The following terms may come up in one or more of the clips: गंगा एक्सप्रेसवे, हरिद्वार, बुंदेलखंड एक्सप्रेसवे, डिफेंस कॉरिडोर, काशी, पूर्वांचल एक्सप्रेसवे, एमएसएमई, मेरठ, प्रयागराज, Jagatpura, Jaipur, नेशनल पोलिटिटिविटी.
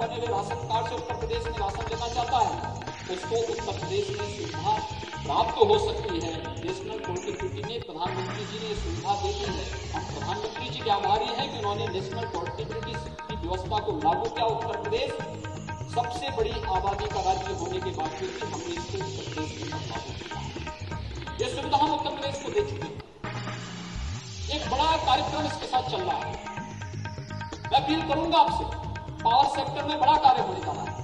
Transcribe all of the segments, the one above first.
बने हुए ration card से उत्तर प्रदेश में राशन लेना चाहता है, उसको उत्तर प्रदेश में सुविधा प्राप्त तो हो सकती है। नेशनल पोलिटिटिविटी ने प्रधानमंत्री जी ने सुविधा दे दी है। हम प्रधानमंत्री जी के आभारी हैं कि उन्होंने नेशनल पोलिटिटिविटी की व्यवस्था को लागू किया। उत्तर प्रदेश सबसे बड़ी आबादी का राज्य होने के बावजूद भी हमने इसको उत्तर प्रदेश में लागू किया। ये सुविधा हम उत्तर प्रदेश को दे चुके हैं। एक बड़ा कार्यक्रम इसके साथ चल रहा है। मैं अपील करूंगा आपसे, पावर सेक्टर में बड़ा कार्य होने वाला है।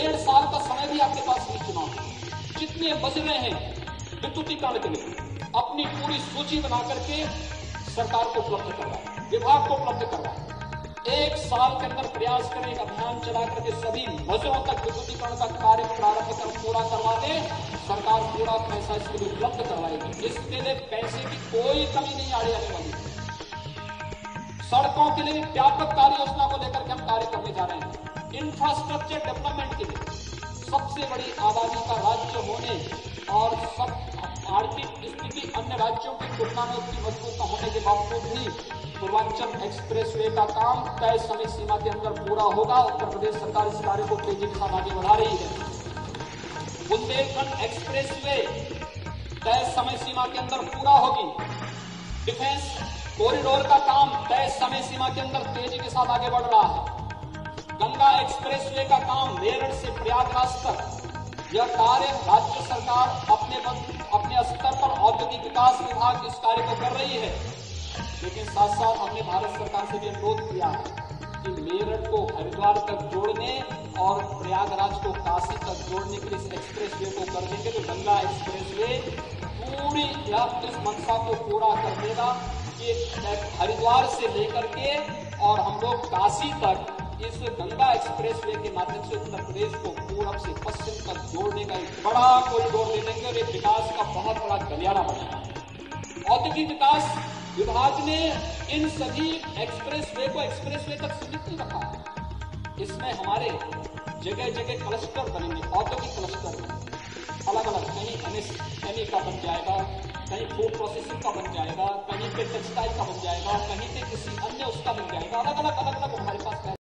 1.5 साल का समय भी आपके पास नहीं। चुनाव जितने बज रहे हैं विद्युतीकरण के लिए अपनी पूरी सूची बना करके सरकार को उपलब्ध करवाए, विभाग को उपलब्ध करवाए। 1 साल के अंदर प्रयास करें, एक अभियान चला करके सभी मजरों तक विद्युतीकरण का कार्य प्रारंभ कर पूरा करवा दें। सरकार पूरा पैसा इसके लिए उपलब्ध करवाएगी। इसके लिए पैसे की कोई कमी नहीं आने वाली। सड़कों के लिए व्यापक कार्य योजना को लेकर के हम कार्य करने जा रहे हैं। इंफ्रास्ट्रक्चर डेवलपमेंट के लिए सबसे बड़ी आबादी का राज्य होने और सब आर्थिक स्थिति अन्य राज्यों की तुलना में उसकी मजबूत होने के बावजूद भी पूर्वांचल एक्सप्रेसवे का काम तय समय सीमा के अंदर पूरा होगा। उत्तर प्रदेश सरकार इस कार्य को तेजी के साथ आगे बढ़ा रही है। बुंदेलखंड एक्सप्रेसवे तय समय सीमा के अंदर पूरा होगी। डिफेंस कॉरिडोर का काम तय समय सीमा के अंदर तेजी के साथ आगे बढ़ रहा है। गंगा एक्सप्रेसवे का काम मेरठ से प्रयागराज तक, यह कार्य राज्य सरकार अपने स्तर पर औद्योगिक विकास विभाग इस कार्य को कर रही है। लेकिन साथ साथ हमने भारत सरकार से भी अनुरोध किया है कि मेरठ को हरिद्वार तक जोड़ने और प्रयागराज को काशी तक जोड़ने के लिए इस एक्सप्रेसवे को कर देंगे तो गंगा एक्सप्रेसवे पूरी इस मंशा को पूरा कर देगा कि हरिद्वार से लेकर के और हम लोग काशी तक इस गंगा एक्सप्रेसवे के माध्यम से उत्तर प्रदेश को पूरब से पश्चिम तक जोड़ने का एक बड़ा कॉरिडोर ले लेंगे और एक विकास का बहुत बड़ा गलियारा बनेगा। औद्योगिक विकास विभाग ने इन सभी एक्सप्रेसवे को एक्सप्रेसवे तक सीमित नहीं रखा है। इसमें हमारे जगह जगह क्लस्टर बनेंगे, औद्योगिक क्लस्टर अलग अलग, कहीं एमएसएमई का बन जाएगा, कहीं फूड प्रोसेसिंग का बन जाएगा, कहीं पे टेक्सटाइल का बन जाएगा, कहीं पे किसी अन्य उसका बन जाएगा। अलग अलग हमारे पास